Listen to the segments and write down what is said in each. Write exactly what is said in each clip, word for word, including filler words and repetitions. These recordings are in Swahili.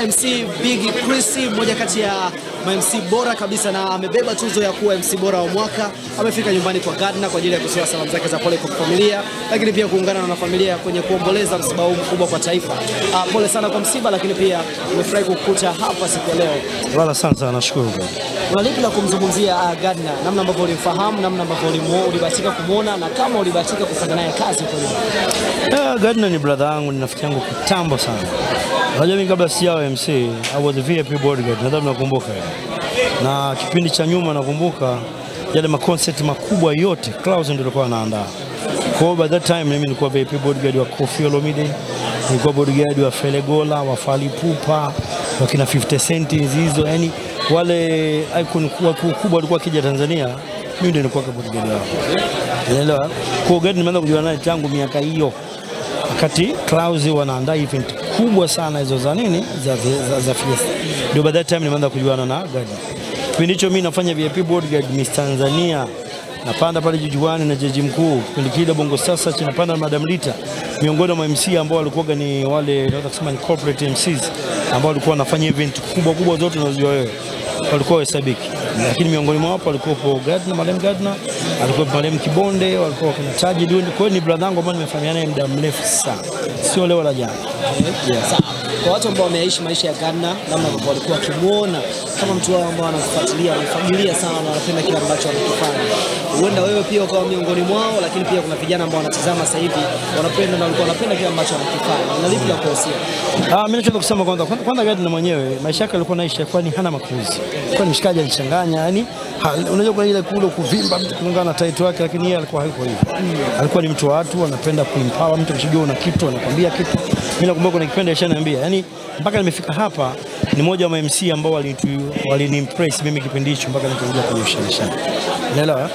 M C Biggie Prince, mmoja kati ya M C bora kabisa, na amebeba tuzo ya kuwa M C bora wa mwaka. Amefika nyumbani kwa Gardner kwa ajili ya kutoa salamu zake za pole kwa familia, lakini pia kuungana na familia kwenye kuomboleza msiba huu mkubwa kwa taifa. Uh, pole sana kwa msiba, lakini pia nimefurahi kukuta hapa siku leo. Wala sana, nashukuru. Una lipi la kumzungumzia uh, Gardner, namna ambavyo ulimfahamu, namna ambavyo ulibahatika kumuona, na kama ulibahatika kufanya naye kazi kwa leo? Yeah, Gardner ni brother yangu, ni rafiki yangu kitambo sana. Unajua mimi kabla sijawa M C, I was the V I P bodyguard, nadhani nakumbuka. Na kipindi cha nyuma nakumbuka yale ma concert makubwa yote Klaus ndio alikuwa anaandaa. Kwa by that time mimi nilikuwa V I P bodyguard wa Koffi Olomide, nilikuwa bodyguard wa Ferre Gola, wa Fally Ipupa, wa kina fifty centines hizo, yani wale icon kubwa kubwa walikuwa kija Tanzania, mimi ndio nilikuwa bodyguard wao. Unaelewa? Kwa guard nimeanza kujiona naye tangu miaka hiyo. Wakati Klaus wanaandaa event kubwa sana hizo za nini za za, za fiesta, ndio by that time nimeanza kujuana na Gardner. Kipindi hicho mimi nafanya V I P bodyguard Miss Tanzania, napanda pale jujuani na jaji mkuu, kipindi kile Bongo sasa tunapanda Madam Lita, miongoni mwa M C ambao walikuwa ni wale naweza kusema ni corporate M Cs ambao walikuwa wanafanya event kubwa kubwa zote unazijua wewe, walikuwa hesabiki. Lakini miongoni mwa wapo walikuwa hapo Gardner, Madam Gardner, alikuwa pale Mkibonde, walikuwa kuna Chaji Duni. Kwa hiyo ni brother yangu ambaye nimefahamiana muda mrefu sana, sio leo la jana. Yeah. Sawa. Kwa watu ambao wameishi maisha ya Gardner, namna walikuwa kimuona kama mtu wao ambao anafuatilia, anafuatilia sana, anapenda kila ambacho anakifanya. Huenda wewe pia ukawa miongoni mwao, lakini pia kuna vijana ambao wanatazama sasa hivi wanapenda na walikuwa wanapenda kila ambacho anakifanya. Na lipi la kuhusia? Ah, mimi nataka kusema kwanza kwanza Gardner mwenyewe maisha yake alikuwa anaishi kwa ni hana makuzi. Kwa ni mshikaji alichanganya, yani unajua kuna ile kule kuvimba mtu kulingana na title yake, lakini yeye alikuwa hayuko hivyo. Alikuwa ni mtu wa watu, anapenda kuempower mtu, akijua na kitu anakuambia kitu. Mimi nakumbuka kuna kipindi alishaniambia, yani mpaka nimefika hapa ni mmoja wa M C ambao waliniimpress mimi kipindi hicho mpaka nikaanza kujionyesha. Unaelewa?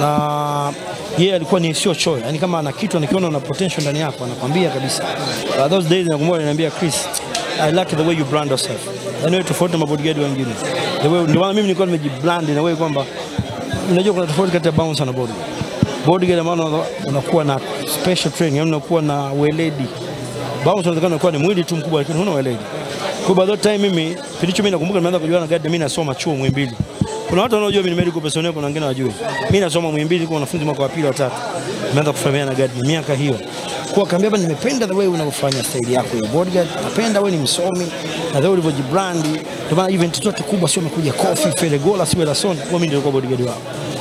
Na yeye alikuwa ni sio choyo, yani kama ana kitu anakiona una potential ndani yako anakuambia kabisa. Uh, those days nakumbuka ananiambia, Chris, I like the way you brand yourself. I know tofauti na bodyguard wengine. The way ndio maana mimi nilikuwa nimejibrand na wewe kwamba unajua kuna tofauti kati ya bouncer na bodyguard. Bodyguard maana unakuwa na special training, unakuwa na weledi. Bouncer unataka unakuwa ni mwili tu mkubwa lakini huna weledi. Kwa by that time mimi kilicho mimi nakumbuka nimeanza kujuana Gardner, mimi nasoma chuo Mwimbili. Kuna watu wanaojua mimi ni medical personnel, kuna wengine hawajui. Mimi nasoma Mwimbili kwa wanafunzi mwaka wa pili wa tatu. Nimeanza kufahamiana na Gardner miaka hiyo. Kwa kaambia bana, nimependa the way unavyofanya style yako ya bodyguard, napenda wewe ni msomi na the way ulivyojibrand. Ndio maana event zote kubwa sio umekuja Koffi, Ferre Gola, sio la Sony, kwa mimi ndio kwa bodyguard wao.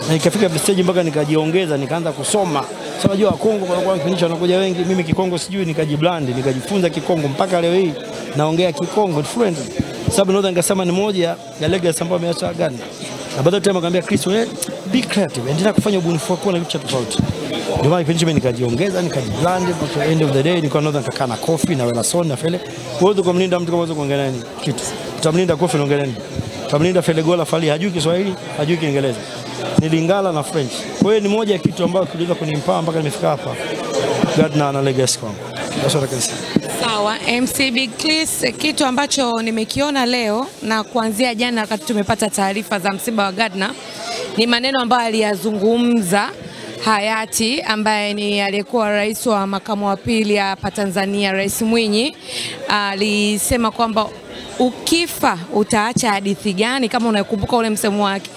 Na nikafika stage mpaka nikajiongeza, nikaanza kusoma. Sasa unajua Kongo wanakuwa wanakunisha wanakuja wengi, mimi Kikongo sijui, nikajibrand, nikajifunza Kikongo mpaka leo hii naongea Kikongo fluently. Sababu naweza ngasema ni moja ya legacy ambayo ameacha Gardner. Na baada tena akamwambia Chris, wewe be creative, endelea kufanya ubunifu wako na kitu tofauti. Ndio maana kipindi mimi nikajiongeza, nikajibrand, kwa end of the day nilikuwa naweza nikakaa na Koffi na Welason na Fele. Uwezo kumlinda mtu kama uwezo kuongea nani kitu. Utamlinda Koffi na ongea nani? Utamlinda Ferre Gola Fally hajui Kiswahili, hajui Kiingereza. Ni Lingala na French. Kwa hiyo ni moja ya kitu ambacho kiliweza kunimpa mpaka nimefika hapa. Gardner ana legacy kwangu. Asante sana. Sawa, M C Big Chris, kitu ambacho nimekiona leo na kuanzia jana wakati tumepata taarifa za msiba wa Gardner ni maneno ambayo aliyazungumza Hayati ambaye ni aliyekuwa rais wa makamu wa pili hapa Tanzania, Raisi Mwini. Alisema kwamba ukifa utaacha hadithi gani, kama unakumbuka ule msemo wake.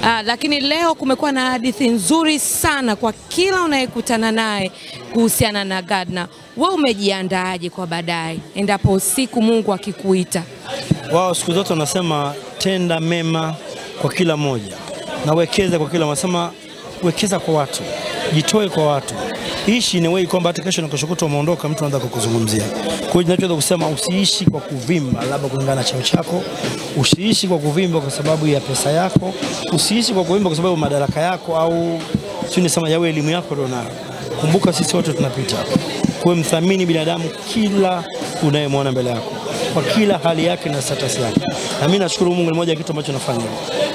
Uh, lakini leo kumekuwa na hadithi nzuri sana kwa kila unayekutana naye kuhusiana na Gardner. Wewe umejiandaaje kwa baadaye endapo siku Mungu akikuita? Wao siku zote wanasema tenda mema kwa kila moja na wekeza kwa kila, wanasema wekeza kwa watu, jitoe kwa watu. Ishi ni wewe kwamba hata kesho unakoshukuta umeondoka mtu anaanza kukuzungumzia. Kwa hiyo ninachoweza kusema usiishi kwa kuvimba labda kulingana na cheo chako, usiishi kwa kuvimba kwa sababu ya pesa yako, usiishi kwa kuvimba kwa sababu ya madaraka yako au sio nisema yawe elimu yako ndio nayo. Kumbuka sisi wote tunapita. Kwa mthamini binadamu kila unayemwona mbele yako, kwa kila hali yake na status yake. Na mimi nashukuru Mungu, ni moja ya kitu ambacho nafanya.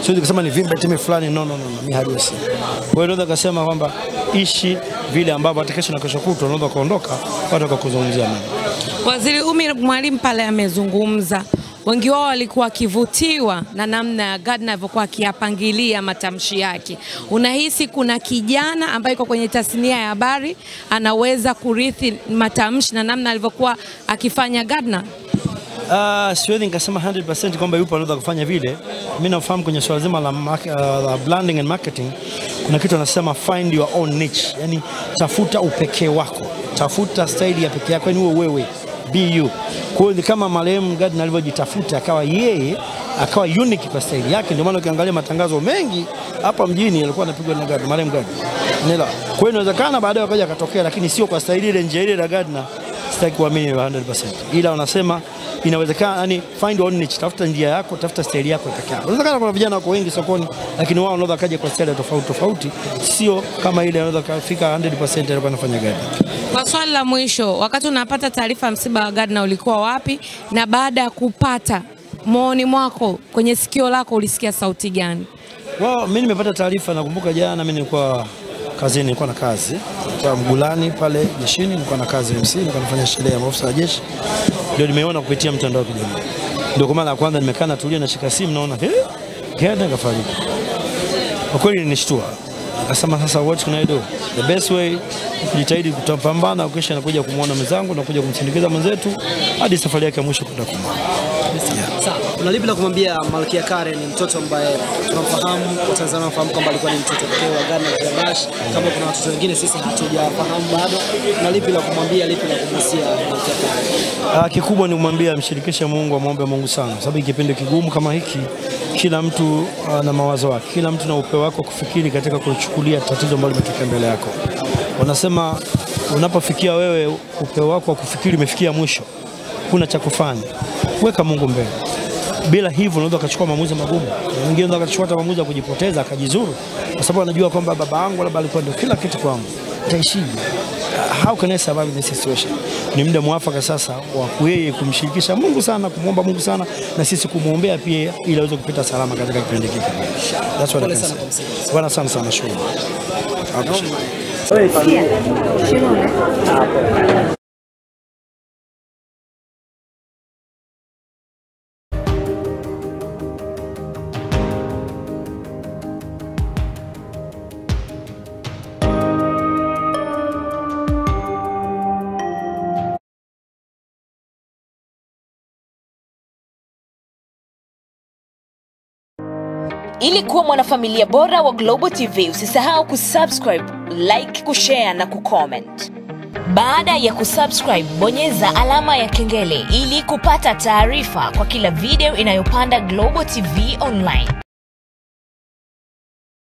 Siwezi kusema ni vimba timu fulani, no no no, mimi hadiwasi. Kwa hiyo naweza kusema kwamba ishi vile ambavyo hata kesho na kesho kutwa unaweza kuondoka watu wakakuzungumzia mimi. Waziri Umi Mwalimu pale amezungumza. Wengi wao walikuwa kivutiwa na namna Gardner alivyokuwa akiyapangilia matamshi yake. Unahisi kuna kijana ambaye yuko kwenye tasnia ya habari anaweza kurithi matamshi na namna alivyokuwa akifanya Gardner? Uh, siwezi nikasema mia moja kwamba yupo anaweza kufanya vile. Mimi nafahamu kwenye swala zima la uh, branding and marketing kuna kitu anasema find your own niche. Yaani tafuta upekee wako. Tafuta style ya pekee yako, yaani wewe be you. Kwa hiyo kama marehemu Gardner alivyojitafuta akawa yeye, akawa unique kwa style yake, ndio maana ukiangalia matangazo mengi hapa mjini yalikuwa yanapigwa na Gardner, marehemu Gardner. Ndio. Kwa hiyo inawezekana baadaye akaja akatokea, lakini sio kwa style ile nje ile ya Gardner. Sitaki kuamini mia moja. Ila wanasema inawezekana, yani find your niche, tafuta njia yako, tafuta style yako pekee. Unaweza kuna vijana wako wengi sokoni lakini wao wanaweza kaja kwa style tofauti tofauti, sio kama ile anaweza kufika mia moja alikuwa anafanya Gardner. Kwa swali la mwisho, wakati unapata taarifa msiba wa Gardner ulikuwa wapi, na baada ya kupata mooni mwako kwenye sikio lako ulisikia sauti gani? Wao mimi nimepata taarifa, nakumbuka jana mimi nilikuwa kazini, nilikuwa na kazi kwa Mgulani pale jeshini, nilikuwa na kazi M C, nilikuwa nafanya sherehe ya maafisa wa jeshi. Ndio nimeona kupitia mtandao kijana. Ndio kwa mara ya kwanza nimekaa na tulia na shika simu naona eh Gardner kafariki. Kwa kweli nilishtua. Akasema sasa what can I do? The best way nijitahidi kutapambana ukisha nakuja kumuona mzangu na kuja kumsindikiza mwenzetu hadi safari yake ya mwisho kutakumbana. Sasa unalipi na kumwambia Malkia Karen, mtoto ambaye tunamfahamu kwa Tanzania, nafahamu kwamba alikuwa ni mtoto pekee wa Gardner Kirabash, kama kuna watoto wengine sisi hatujafahamu bado, unalipi la kumwambia, lipi la kumhusia Malkia Karen? Ah, kikubwa ni kumwambia mshirikishe Mungu, amwombe Mungu sana sababu kipindi kigumu kama hiki kila mtu uh, na mawazo yake, kila mtu na upeo wako kufikiri katika kuchukulia tatizo ambalo limetokea mbele yako. Wanasema unapofikia wewe upeo wako wa kufikiri umefikia mwisho, kuna cha kufanya, weka Mungu mbele. Bila hivyo unaweza kuchukua maamuzi magumu. Mwingine unaweza kuchukua maamuzi ya kujipoteza akajizuru kwa sababu anajua kwamba baba yangu labda alikuwa ndio kila kitu kwangu. Taishije? How can I survive in this situation? Ni muda mwafaka sasa wa kueye kumshirikisha Mungu sana, kumwomba Mungu sana na sisi kumuombea pia ili aweze kupita salama katika kipindi hiki. That's what I can say. Bwana sana sana shukuru. Asante. Ili kuwa mwanafamilia bora wa Global T V, usisahau kusubscribe, like, kushare na kucomment. Baada ya kusubscribe, bonyeza alama ya kengele ili kupata taarifa kwa kila video inayopanda Global T V Online.